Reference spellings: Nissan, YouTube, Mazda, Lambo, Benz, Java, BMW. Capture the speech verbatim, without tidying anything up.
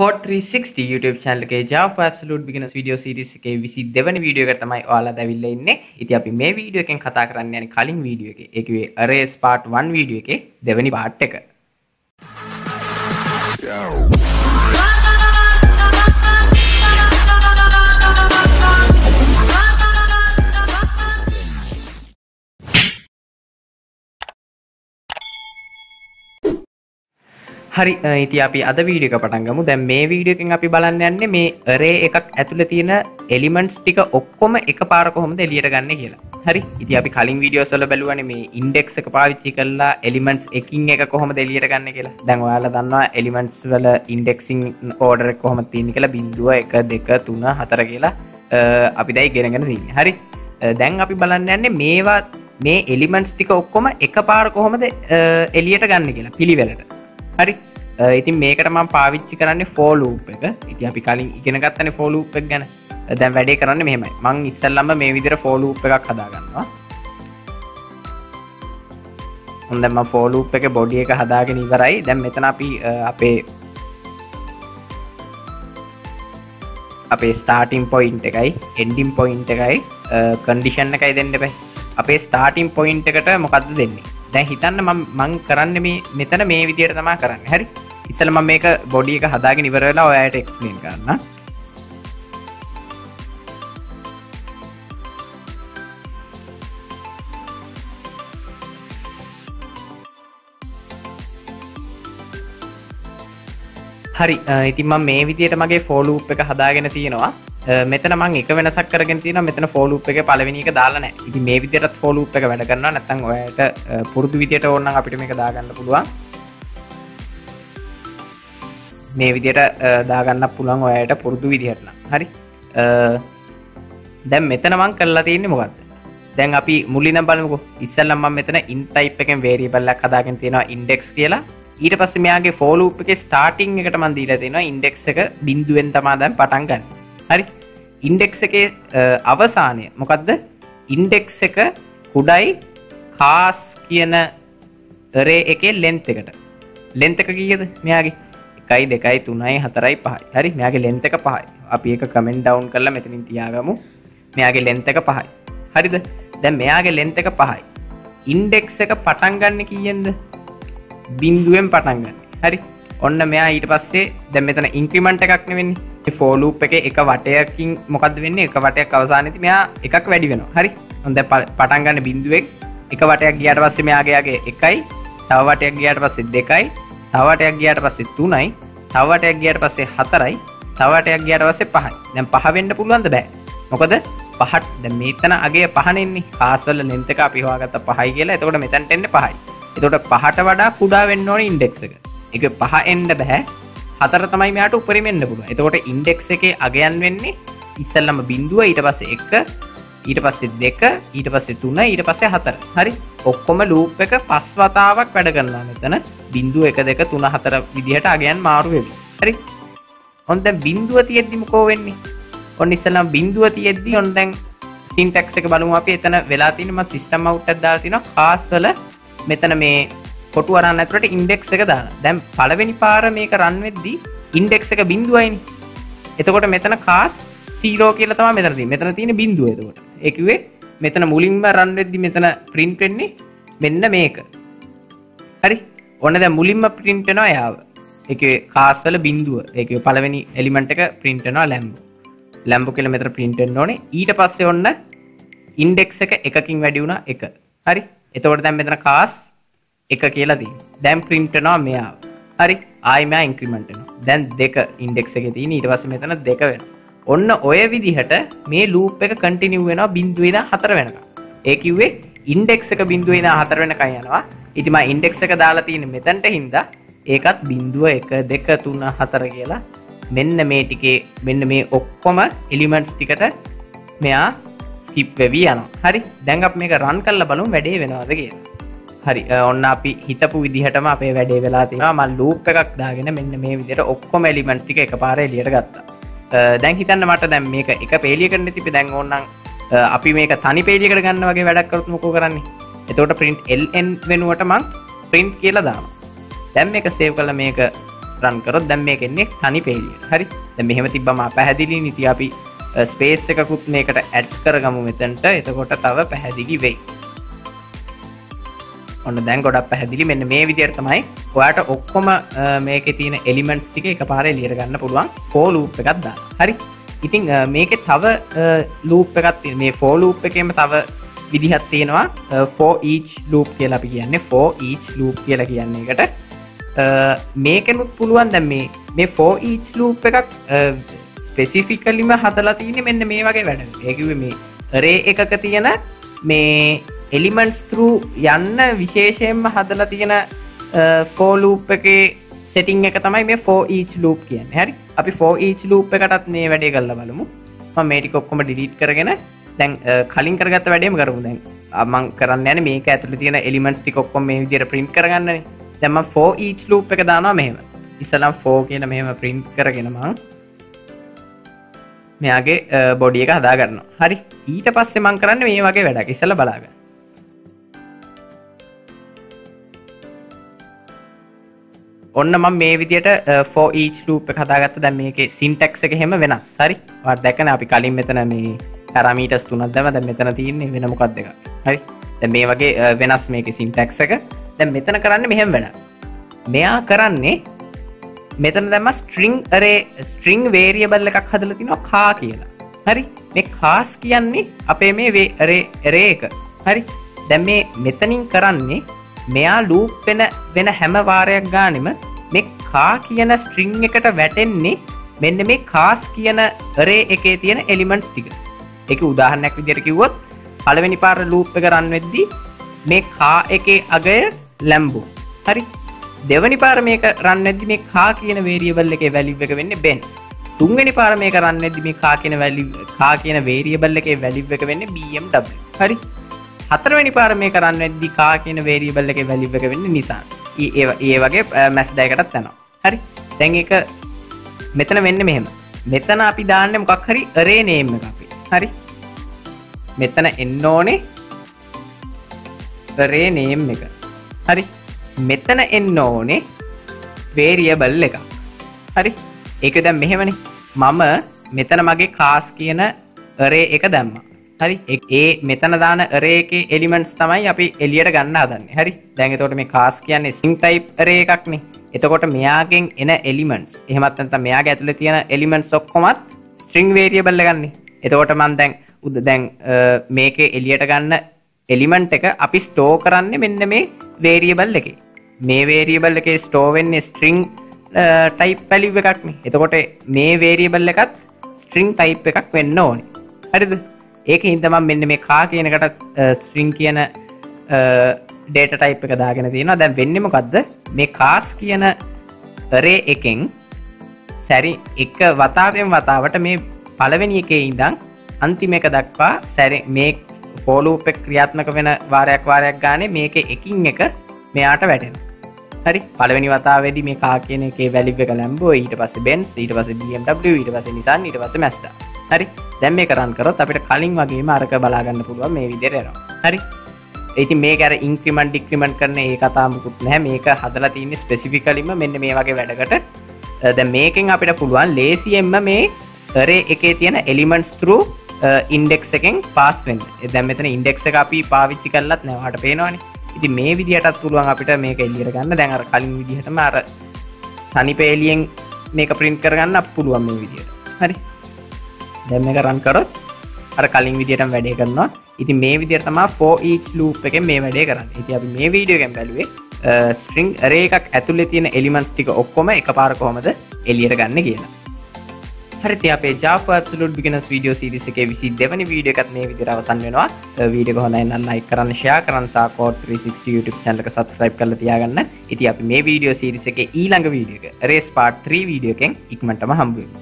Code three sixty YouTube channel ke Java for absolute beginners video series ke විසි දෙවැනි video එකට තමයි ඔයාලා දැවිලා ඉන්නේ. ඉතින් අපි මේ video එකෙන් කතා කරන්න යන්නේ කලින් video එකේ. ඒ කිව්වේ arrays part one video එකේ දෙවැනි part එක. Hari ini api ada video ke patanggamu dan me video ke ngapi balanannya me array ekak atuletina elements tika okkoma ekapara kohomada eliyata ganne kiyala. Hari ini api kalin video wala baluwane me index එක පාවිච්චි කරලා elements ekin ekak kohomada eliyata ganne kiyala. Dan ඔයාලා දන්නවා elements වල indexing order එක කොහොමද තියෙන්නේ කියලා බිංදුව එක දෙක තුන හතර කියලා අපි දැන් ඉගෙනගෙන තියෙන්නේ. hari දැන් අපි බලන්න යන්නේ මේවා මේ elements tika okkoma ekapara kohomada eliyata ganne kiyala පිළිවෙලට. hari ඉතින් මේකට මම පාවිච්චි කරන්නේ for loop එක. ඉතින් අපි කලින් ඉගෙන ගත්තනේ for loop එක ගැන. දැන් වැඩේ කරන්නේ මෙහෙමයි. මම ඉස්සෙල්ලාම මේ විදිහට for loop එකක් හදා ගන්නවා. හොඳයි මම for loop එකේ body එක හදාගෙන ඉවරයි. දැන් මෙතන අපි අපේ අපේ starting point එකයි ending point එකයි condition එකයි දෙන්න බෑ. අපේ starting point එකට මොකද්ද දෙන්නේ? දැන් හිතන්න මම මං කරන්නේ මේ මෙතන මේ විදියට තමයි කරන්නේ. හරි. ඉතින් මම මේක බොඩි එක හදාගෙන ඉවර වෙලා ඔයාලට එක්ස්ප්ලেইন කරන්න. හරි. ඉතින් මම මේ විදියට මගේ for loop එක හදාගෙන තියෙනවා. මෙතන මම එක වෙනසක් කරගෙන තියෙනවා. මෙතන for loop එකේ පළවෙනි එක දාලා නැහැ. ඉතින් මේ විදිහටත් for loop එක වැඩ කරනවා. නැත්නම් ඔයාලට පුරුදු විදිහට ඕන නම් අපිට මේක දාගන්න පුළුවන්. මේ විදිහට දාගන්න පුළුවන් ඔයාලට පුරුදු විදිහට නම්. හරි. දැන් මෙතන මම කරලා තියෙන්නේ මොකද්ද? දැන් අපි මුලින්ම බලමුකෝ. ඉස්සෙල්ලා මම මෙතන int type එකෙන් variable එකක් හදාගෙන තියෙනවා index කියලා. ඊට පස්සේ මෙයාගේ for loop එකේ starting එකට මම දීලා තියෙනවා index එක බිංදුවෙන් තමයි දැන් පටන් ගන්න. hari index එකේ අවසානය මොකද්ද index එක කුඩයි cars කියන array එකේ length එකට length එක කීයද මෙයාගේ එකයි දෙකයි තුනයි හතරයි පහයි hari මෙයාගේ length එක පහයි අපි ඒක comment down කරලා මෙතනින් තියාගමු මෙයාගේ length එක පහයි හරිද දැන් මෙයාගේ length එක පහයි index එක පටන් ගන්න කීයෙන්ද බිංදුවෙන් පටන් ගන්න hari ඔන්න මෙයා ඊට පස්සේ දැන් මෙතන increment එකක් නෙවෙන්නේ for loop එකේ එක වටයකින් මොකද්ද වෙන්නේ එක වටයක් අවසානයේදී මෙයා එකක් වැඩි වෙනවා. හරි. දැන් පටන් ගන්න බිංදුවෙක් එක වටයක් ගියාට පස්සේ මෙයාගේ යගේ එකයි, තව වටයක් ගියාට පස්සේ දෙකයි, තව වටයක් ගියාට පස්සේ තුනයි, තව වටයක් ගියාට පස්සේ හතරයි, තව වටයක් ගියාට පස්සේ පහයි. දැන් පහ වෙන්න පුළුවන්ද බෑ. මොකද පහට දැන් මෙතන අගය පහනේ ඉන්නේ. cars වල length එක අපි හොයාගත්ත පහයි කියලා. එතකොට මෙතනට එන්නේ පහයි. එතකොට පහට වඩා කුඩා වෙන්න ඕනේ index එක. ඒක පහ එන්න බෑ. හතර තමයි මෙයාට උඩරින් එන්න පුළුවන්. එතකොට ඉන්ඩෙක්ස් එකේ අගයන් වෙන්නේ ඉස්සෙල්ලාම බිංදුව ඊට පස්සේ එක ඊට පස්සේ දෙක ඊට පස්සේ තුන ඊට පස්සේ හතර. හරි. ඔක්කොම ලූප් එක පස් වතාවක් වැඩ කරනවා මෙතන. බිංදුව එක දෙක තුන හතර විදිහට අගයන් මාරු වෙවි. හරි. ඔන්න දැන් බිංදුව තියෙද්දි මොකෝ වෙන්නේ? ඔන්න ඉස්සෙල්ලාම බිංදුව තියෙද්දි ඔන්න දැන් සින්ටැක්ස් එක බලමු අපි. එතන වෙලා තියෙන්නේ මම සිස්ටම් අවුට් එකක් දාලා තිනවා. කාස් වල මෙතන මේ කොටු අරන් ඇතුළට ඉන්ඩෙක්ස් එක දාන. දැන් පළවෙනි පාර මේක රන් වෙද්දී ඉන්ඩෙක්ස් එක බිංදුවයිනේ. එතකොට මෙතන cars zero කියලා තමයි මෙතන තියෙන්නේ. මෙතන තියෙන්නේ බිංදුව. එතකොට ඒ කිව්වේ මෙතන මුලින්ම රන් වෙද්දී මෙතන print වෙන්නේ මෙන්න මේක. හරි. ඔන්න දැන් මුලින්ම print වෙනවා යාව. ඒ කිව්වේ cars වල බිංදුව. ඒ කිව්වේ පළවෙනි element එක print වෙනවා Lambo. Lambo කියලා මෙතන print වෙන්න ඕනේ. ඊට පස්සේ ඔන්න ඉන්ඩෙක්ස් එක එකකින් වැඩි වුණා එක. හරි. එතකොට දැන් මෙතන cars එක කියලා තියෙනවා. දැන් print වෙනවා මෙයා. හරි. ආයි මෙයා increment වෙනවා. දැන් දෙක index එකේ තියෙන ඊට පස්සේ මෙතන දෙක වෙනවා. ඔන්න ඔය විදිහට මේ loop එක continue වෙනවා බිංදුවේ ඉඳන් හතර වෙනකම්. ඒ කිව්වේ index එක බිංදුවේ ඉඳන් හතර වෙනකම් යනවා. ඉතින් මම index එක දාලා තියෙන්නේ මෙතනට හින්දා ඒකත් බිංදුව එක දෙක තුන හතර කියලා මෙන්න මේ ටිකේ මෙන්න මේ ඔක්කොම elements ටිකට මෙයා skip වෙවි යනවා. හරි. දැන් අපි මේක run කරලා බලමු වැඩේ වෙනවද කියලා. hari ඔන්න අපි හිතපු විදිහටම අපේ වැඩේ වෙලා තිනවා මම loop එකක් දාගෙන මෙන්න මේ විදිහට ඔක්කොම elements ටික එකපාර එළියට ගත්තා දැන් හිතන්න මට දැන් මේක එක පේලියකට තිබි දැන් ඕනනම් අපි මේක තනි පේලියකට ගන්න වගේ වැඩක් කරොත් මොකෝ කරන්නේ එතකොට print ln වෙනුවට මම print කියලා දානවා දැන් මේක save කරලා මේක रन करो दम में के नेक थानी पहली हरी दम මෙහෙම තිබ්බම අපැහැදිලි නිති අපි ස්පේස් එකකුත් මේකට ඇඩ් කරගමු මෙතනට එතකොට තව පැහැදිලි වෙයි ඔන්න දැන් ගොඩක් පැහැදිලි මෙන්න මේ විදියට තමයි ඔයාට ඔක්කොම මේකේ තියෙන එලිමන්ට්ස් ටික එකපාරට එළියට ගන්න පුළුවන් for loop එකක් දාන්න හරි ඉතින් මේකේ තව loop එකක් තියෙන මේ for loop එකේම තව විදිහක් තියෙනවා for each loop කියලා අපි කියන්නේ for each loop කියලා කියන්නේ එකට මේකෙනුත් පුළුවන් දැන් මේ මේ for each loop එකක් ස්පෙસિෆිකලිම හදලා තියෙන්නේ මෙන්න මේ වගේ වැඩක්. ඒ කිව්වේ මේ array එකක තියෙන මේ elements through යන්න විශේෂයෙන්ම හදලා තියෙන for loop එකේ setting එක තමයි මේ for each loop කියන්නේ. හරි. අපි for each loop එකටත් මේ වැඩේ කරලා බලමු. මම මේ ටික ඔක්කොම delete කරගෙන දැන් කලින් කරගත්ත වැඩේම කරමු දැන්. මම කරන්න යන්නේ මේක ඇතුලේ තියෙන elements ටික ඔක්කොම මේ විදිහට print කරගන්නනේ. දැන් මම for each loop එක දානවා මෙහෙම. ඉස්සලම් for කියන මෙහෙම print කරගෙන මම මෙයාගේ බොඩි එක හදා ගන්නවා. හරි. ඊට පස්සේ මම කරන්නේ මේ වගේ වැඩක්. ඉස්සලා බලාගන්න. ඔන්න මම මේ විදියට for each loop එක හදාගත්තා. දැන් මේකේ syntax එක හැම වෙනස්. හරි. ඔයාලා දැකනේ අපි කලින් මෙතන මේ parameters තුනක් දැම්ම. දැන් මෙතන තියෙන්නේ වෙන මොකක්ද එකක්. හරි. දැන් මේ වගේ වෙනස් මේකේ syntax එක. දැන් මෙතන කරන්නේ මෙහෙම වැඩක්. මෙයා කරන්නේ මෙතන දැම්ම string array string variable එකක් හදලා තිනවා කා කියලා. හරි. මේ කාස් කියන්නේ අපේ මේ array array එක. හරි. දැන් මේ මෙතනින් කරන්නේ මෙයා loop වෙන වෙන හැම වාරයක් ගානෙම මේ කා කියන string එකට වැටෙන්නේ මෙන්න මේ කාස් කියන array එකේ තියෙන elements ටික. ඒක උදාහරණයක් විදියට කිව්වොත් පළවෙනි පාර loop එක run වෙද්දී මේ කා එකේ අගය ලැම්බු. හරි. දෙවනි පාර මේක run වෙද්දි මේ කා කියන variable එකේ value එක වෙන්නේ bens. තුන්වෙනි පාර මේක run වෙද්දි මේ කා කියන value කා කියන variable එකේ value එක වෙන්නේ bmw. හරි. හතරවෙනි පාර මේක run වෙද්දි කා කියන variable එකේ value එක වෙන්නේ nissan. ඒ ඒ වගේ message එකකටත් යනවා. හරි. දැන් ඒක මෙතන වෙන්නේ මෙහෙම. මෙතන අපි දාන්නේ මොකක් හරි array name එකක් අපි. හරි. මෙතන එන්න ඕනේ array name එක. හරි. මෙතන එන්න ඕනේ variable එක. හරි. ඒක දැන් මෙහෙමනේ. මම මෙතන මගේ class කියන array එක දැම්මා. හරි. ඒ මෙතන දාන array එකේ elements තමයි අපි එළියට ගන්න හදන්නේ. හරි. දැන් එතකොට මේ class කියන්නේ string type array එකක් නේ. එතකොට මෙයාගෙන් එන elements. එහෙමත් නැත්නම් මෙයාගේ ඇතුලේ තියෙන elements ඔක්කොමත් string variable එකක් නේ. එතකොට මම දැන් උද දැන් මේකේ එළියට ගන්න element එක අපි store කරන්නේ මෙන්න මේ variable එකේ. මේ variable එකේ store වෙන්නේ string type value එකක් නේ. එතකොට මේ variable එකත් string type එකක් වෙන්න ඕනේ. හරිද? ඒකෙන් හින්දා මම මෙන්න මේ කා කියන එකටත් string කියන data type එක දාගෙන තියෙනවා. දැන් වෙන්නේ මොකද්ද? මේ cars කියන array එකෙන් සැරි එක වතාවෙන් වතාවට මේ පළවෙනි එකේ ඉඳන් අන්තිම එක දක්වා සැරි මේ for loop එක ක්‍රියාත්මක වෙන වාරයක් වාරයක් ගානේ මේකේ එකින් එක මෙයාට වැටෙනවා. හරි. පළවෙනි වතාවේදී මේ කා කියන එකේ value එක ලැම්බෝ ඊට පස්සේ Benz ඊට පස්සේ බී එම් ඩබ්ලිව් ඊට පස්සේ Nissan ඊට පස්සේ Mazda. හරි. දැන් මේක run කරොත් අපිට කලින් වගේම අරක බලා ගන්න පුළුවන් මේ විදිහට යනවා. හරි. ඉතින් මේක අර increment decrement කරන ඒ කතාව මුකුත් නැහැ. මේක හදලා තියෙන්නේ specifically මෙන්න මේ වගේ වැඩකට. දැන් මේකෙන් අපිට පුළුවන් lazy එම්ම මේ array එකේ තියෙන elements through ඉන්ඩෙක්ස් එකෙන් පාස් වෙන්න. දැන් මෙතන ඉන්ඩෙක්ස් එක අපි පාවිච්චි කරලත් නැහැ. ඔයාලට පේනවනේ. ඉතින් මේ විදිහටත් පුළුවන් අපිට මේක එළියට ගන්න. දැන් අර කලින් විදිහටම අර තනි පෙළියෙන් මේක print කරගන්න පුළුවන් මේ විදිහට. හරි. දැන් මේක run කරොත් අර කලින් විදිහටම වැඩේ කරනවා. ඉතින් මේ විදිහට තමයි for each loop එකෙන් මේ වැඩේ කරන්නේ. ඉතින් අපි මේ වීඩියෝ එකෙන් බලුවේ string array එකක් ඇතුලේ තියෙන elements ටික ඔක්කොම එකපාර කොහමද එළියට ගන්න කියලා. හරිද අපේ Java Absolute Beginners video series එකේ විසි දෙවැනි වීඩියෝ එකත් මේ විදිහට අවසන් වෙනවා. වීඩියෝ එක හොඳයි නම් like කරන්න, share කරන්න, සහ code three sixty YouTube channel එක subscribe කරලා තියාගන්න. ඉතින් අපි මේ වීඩියෝ series එකේ ඊළඟ වීඩියෝ එක, Race Part three වීඩියෝ එකෙන් ඉක්මනටම හම්බ වෙමු.